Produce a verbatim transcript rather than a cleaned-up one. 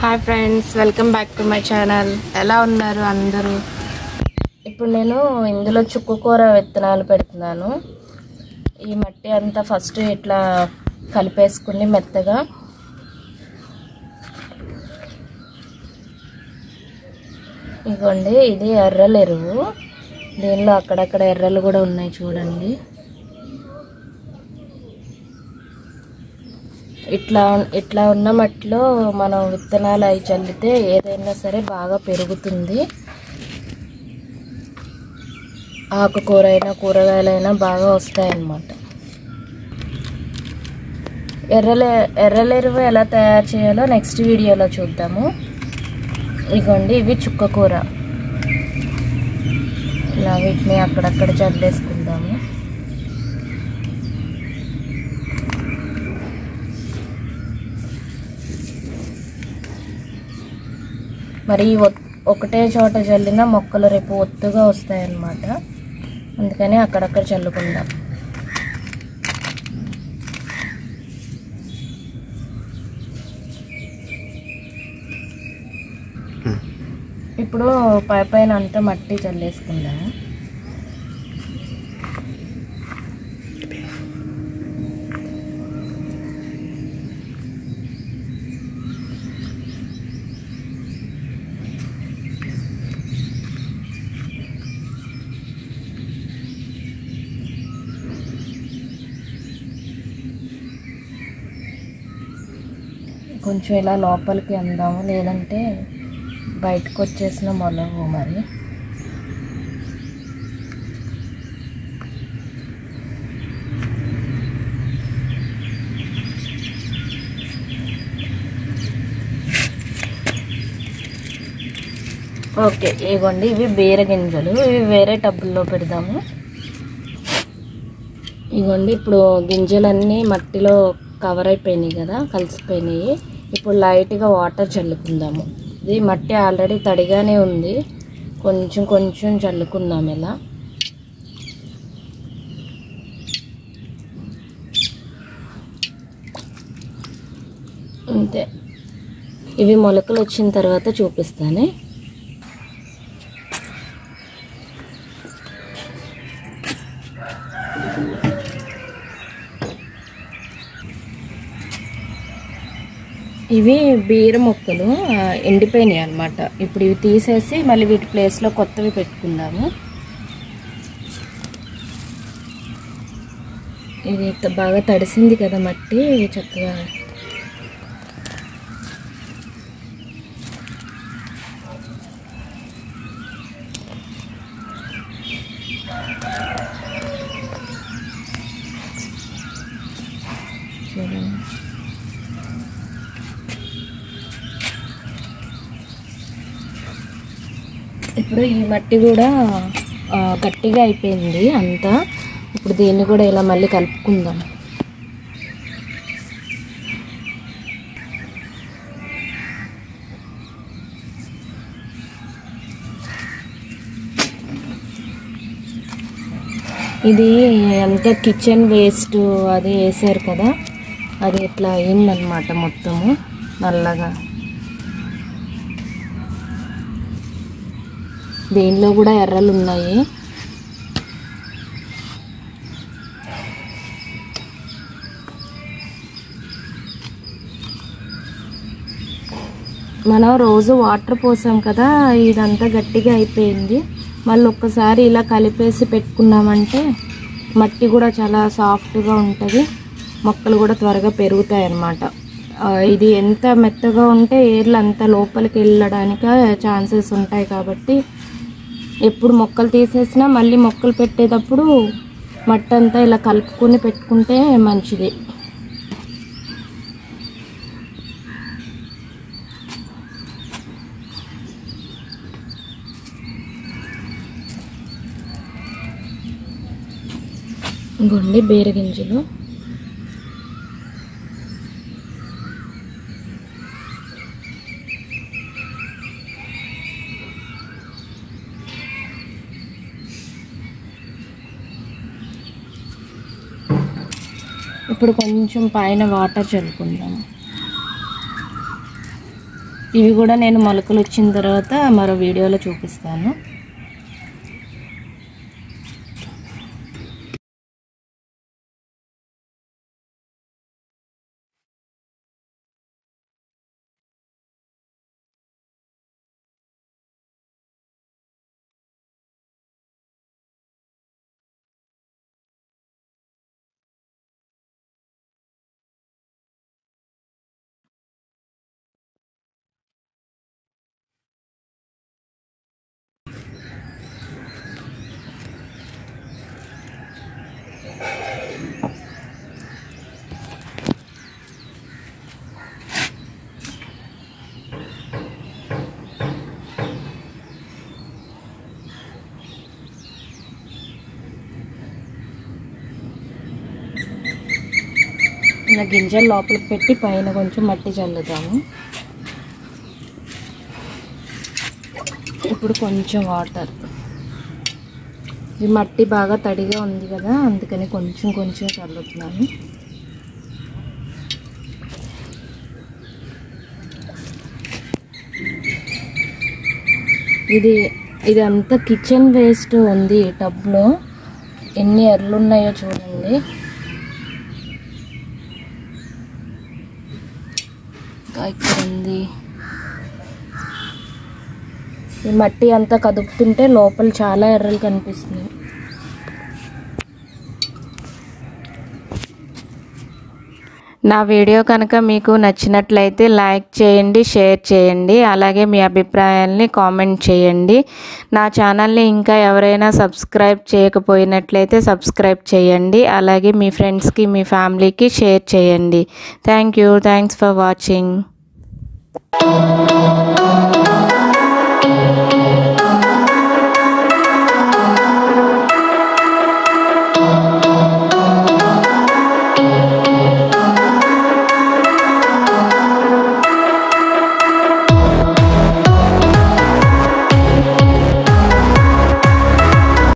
Hi friends, welcome back to my channel. Ela unnaru andaru. Ippudu nenu indulo chukkukora vittanalu pettunanu. Ee matti anta first itla kalipesukoni mettaga. Igondi idi erralu eruvu. Deenlo akkada akkada erralu kuda unnai chudandi. ఇట్లా ఇట్లా ఉన్న మట్టిలో మనం విత్తనాలు అయి చల్లితే ఏదైనా సరే బాగా పెరుగుతుంది. ఆకుకూరైనా కూరగాయలైనా బాగా వస్తాయి అన్నమాట. ఎర్రలే ఎర్రలేరువ ఎలా తయారు చేయాలో నెక్స్ట్ వీడియోలో చూద్దాము. ఇగోండి ఇవి చుక్కకూర. ఇలా వీటిని అక్కడక్కడ చల్లేసుకుందాము. మరి ఒకటే చోట జల్లిన మొక్కలు రేపు ఒత్తుగా వస్తాయన్నమాట. అందుకని అక్కడక్కడ చల్లుకుందాం. ఇప్పుడు పై పైన అంతా మట్టి చల్లేసుకుందాం. కొంచెం ఇలా లోపలికి అందాము, లేదంటే బయటకు వచ్చేసిన మొలవు. మరి ఓకే, ఇవ్వండి ఇవి బీరగింజలు. ఇవి వేరే టబ్బుల్లో పెడదాము. ఇవ్వండి ఇప్పుడు గింజలన్నీ మట్టిలో కవర్ అయిపోయినాయి కదా, కలిసిపోయినాయి. ఇప్పుడు లైట్గా వాటర్ చల్లుకుందాము. ఇది మట్టి ఆల్రెడీ తడిగానే ఉంది, కొంచెం కొంచెం చల్లుకుందాం. ఇలా అంతే. ఇవి మొలకలు వచ్చిన తర్వాత చూపిస్తాను. ఇవి బీర మొక్కలు ఎండిపోయినాయి అన్నమాట. ఇప్పుడు ఇవి తీసేసి మళ్ళీ వీటి ప్లేస్లో కొత్తవి పెట్టుకుందాము. ఇది బాగా తడిసింది కదా మట్టి, చక్కగా ఇప్పుడు ఈ మట్టి కూడా గట్టిగా అయిపోయింది అంతా. ఇప్పుడు దీన్ని కూడా ఇలా మళ్ళీ కలుపుకుందాం. ఇది అంతా కిచెన్ వేస్ట్ అది వేసారు కదా, అది ఇట్లా అయిందనమాట మొత్తము నల్లగా. దీనిలో కూడా ఎర్రలు ఉన్నాయి. మనం రోజు వాటర్ పోసాం కదా, ఇదంతా గట్టిగా అయిపోయింది. మళ్ళీ ఒక్కసారి ఇలా కలిపేసి పెట్టుకున్నామంటే మట్టి కూడా చాలా సాఫ్ట్గా ఉంటుంది, మొక్కలు కూడా త్వరగా పెరుగుతాయి అన్నమాట. ఇది ఎంత మెత్తగా ఉంటే ఏర్లు అంత లోపలికి వెళ్ళడానికి ఛాన్సెస్ ఉంటాయి కాబట్టి ఎప్పుడు మొక్కలు తీసేసినా మళ్ళీ మొక్కలు పెట్టేటప్పుడు మట్టి అంతా ఇలా కలుపుకొని పెట్టుకుంటే మంచిది. ఇంకొండి బీరగింజలు. ఇప్పుడు కొంచెం పైన వాటర్ చల్లుకుందాం. ఇవి కూడా నేను మొలకలు వచ్చిన తర్వాత మరో వీడియోలో చూపిస్తాను. ఇలా గింజలు లోపలికి పెట్టి పైన కొంచెం మట్టి చల్లుతాము. ఇప్పుడు కొంచెం వాటర్, ఈ మట్టి బాగా తడిగా ఉంది కదా అందుకని కొంచెం కొంచెం చల్లుతున్నాను. ఇది ఇదంతా కిచెన్ వేస్ట్ ఉంది. టబ్లో ఎన్ని ఎర్రలు ఉన్నాయో చూడండి. ఇక్కడ ఉంది. ఈ మట్టి అంతా కదుపుతుంటే లోపల చాలా ఎర్రలు కనిపిస్తున్నాయి. నా వీడియో కనుక మీకు నచ్చినట్లయితే లైక్ చేయండి, షేర్ చేయండి, అలాగే మీ అభిప్రాయాల్ని కామెంట్ చేయండి. నా ఛానల్ని ఇంకా ఎవరైనా సబ్స్క్రైబ్ చేయకపోయినట్లయితే సబ్స్క్రైబ్ చేయండి, అలాగే మీ ఫ్రెండ్స్కి మీ ఫ్యామిలీకి షేర్ చేయండి. Thank you. Thanks for watching.